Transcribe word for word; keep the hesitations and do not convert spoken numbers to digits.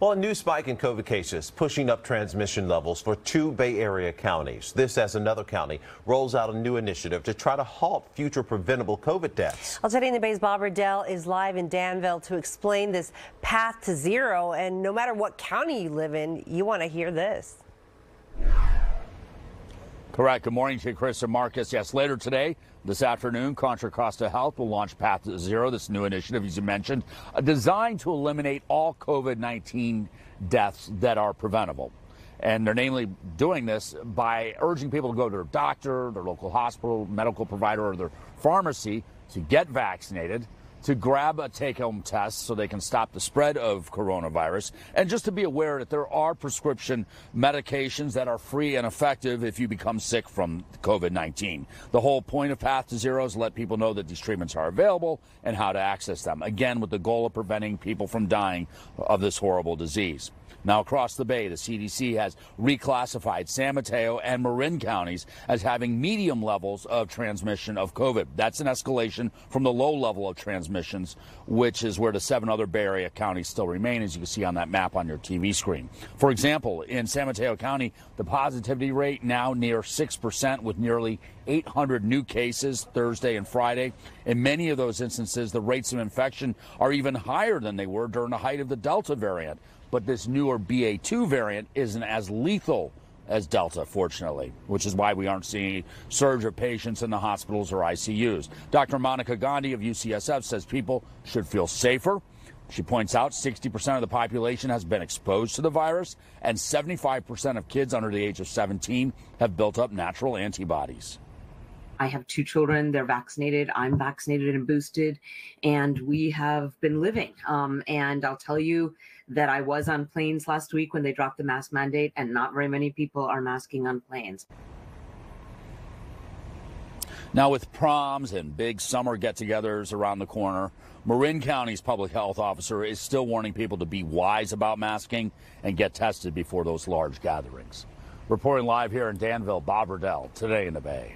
Well, a new spike in COVID cases pushing up transmission levels for two Bay Area counties. This as another county rolls out a new initiative to try to halt future preventable COVID deaths. Well, today in the Bay's Bob Redell is live in Danville to explain this path to zero. And no matter what county you live in, you want to hear this. Correct. Good morning to you, Chris and Marcus. Yes, later today, this afternoon, Contra Costa Health will launch Path to Zero, this new initiative, as you mentioned, designed to eliminate all COVID nineteen deaths that are preventable. And they're namely doing this by urging people to go to their doctor, their local hospital, medical provider, or their pharmacy to get vaccinated, to grab a take-home test so they can stop the spread of coronavirus, and just to be aware that there are prescription medications that are free and effective if you become sick from COVID nineteen. The whole point of Path to Zero is to let people know that these treatments are available and how to access them, again, with the goal of preventing people from dying of this horrible disease. Now, across the Bay, the C D C has reclassified San Mateo and Marin counties as having medium levels of transmission of COVID. That's an escalation from the low level of transmissions, which is where the seven other Bay Area counties still remain, as you can see on that map on your T V screen. For example, in San Mateo County, the positivity rate now near six percent with nearly eight hundred new cases Thursday and Friday. In many of those instances, the rates of infection are even higher than they were during the height of the Delta variant. But this newer B A two variant isn't as lethal as Delta, fortunately, which is why we aren't seeing a surge of patients in the hospitals or I C Us. Doctor Monica Gandhi of U C S F says people should feel safer. She points out sixty percent of the population has been exposed to the virus, and seventy-five percent of kids under the age of seventeen have built up natural antibodies. I have two children. They're vaccinated. I'm vaccinated and boosted, and we have been living. Um, and I'll tell you that I was on planes last week when they dropped the mask mandate, and not very many people are masking on planes. Now, with proms and big summer get-togethers around the corner, Marin County's public health officer is still warning people to be wise about masking and get tested before those large gatherings. Reporting live here in Danville, Bob Redell, today in the Bay.